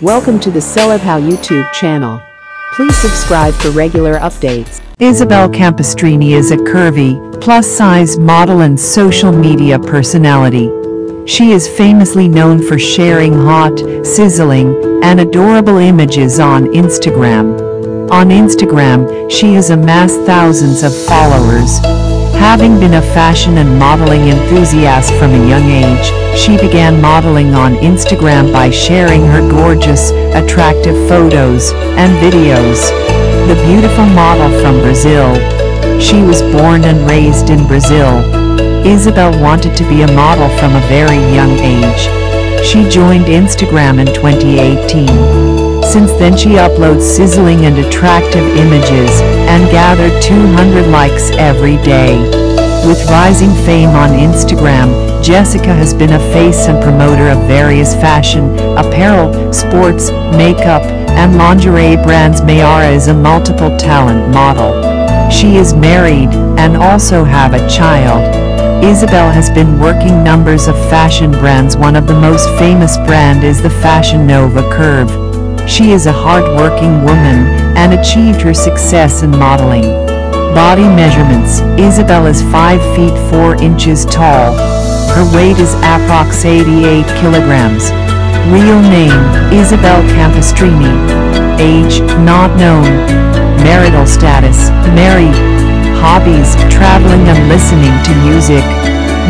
Welcome to the Celebs How YouTube channel. Please subscribe for regular updates. Isabelle Campestrini is a curvy, plus-size model and social media personality. She is famously known for sharing hot, sizzling, and adorable images on Instagram. On Instagram, she has amassed thousands of followers. Having been a fashion and modeling enthusiast from a young age, she began modeling on Instagram by sharing her gorgeous, attractive photos and videos. The beautiful model from Brazil. She was born and raised in Brazil. Isabelle wanted to be a model from a very young age. She joined Instagram in 2018. Since then she uploads sizzling and attractive images and gathered 200 likes every day. With rising fame on Instagram, Jessica has been a face and promoter of various fashion, apparel, sports, makeup, and lingerie brands. Mayara is a multiple talent model. She is married and also have a child. Isabelle has been working numbers of fashion brands. One of the most famous brand is the Fashion Nova Curve. She is a hard-working woman and achieved her success in modeling. Body measurements: Isabelle is 5 feet 4 inches tall. Her weight is approx 88 kilograms. Real name: Isabelle Campestrini. Age: not known. Marital status: married. Hobbies: traveling and listening to music.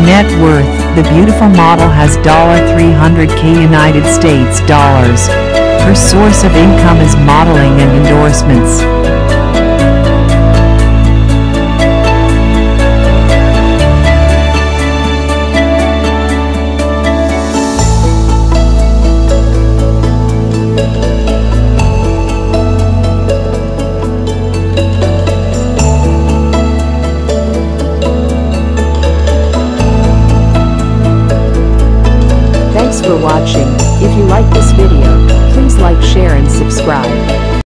Net worth: the beautiful model has $300K United States dollars. Her source of income is modeling and endorsements. Thanks for watching. If you like this video, please like, share and subscribe.